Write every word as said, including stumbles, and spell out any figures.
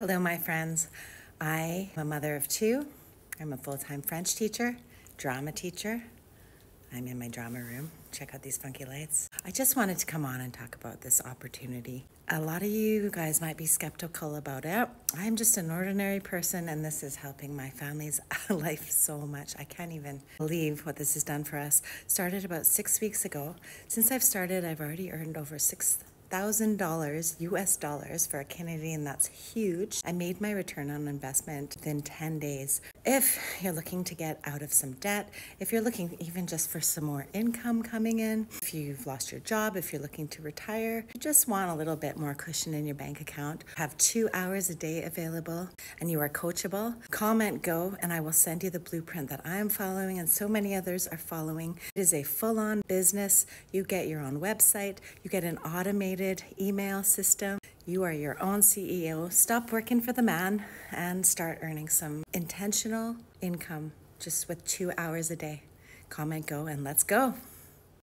Hello, my friends. I am a mother of two. I'm a full-time French teacher, drama teacher. I'm in my drama room. Check out these funky lights. I just wanted to come on and talk about this opportunity. A lot of you guys might be skeptical about it. I'm just an ordinary person, and this is helping my family's life so much. I can't even believe what this has done for us. Started about six weeks ago. Since I've started, I've already earned over six thousand dollars U S dollars. For a Canadian, that's huge. I made my return on investment within ten days. If you're looking to get out of some debt, if you're looking even just for some more income coming in, if you've lost your job, if you're looking to retire, you just want a little bit more cushion in your bank account, have two hours a day available, and you are coachable, comment go, and I will send you the blueprint that I am following and so many others are following. It is a full-on business. You get your own website, you get an automated email system. You are your own C E O. Stop working for the man and start earning some intentional income just with two hours a day. Comment, go, and let's go.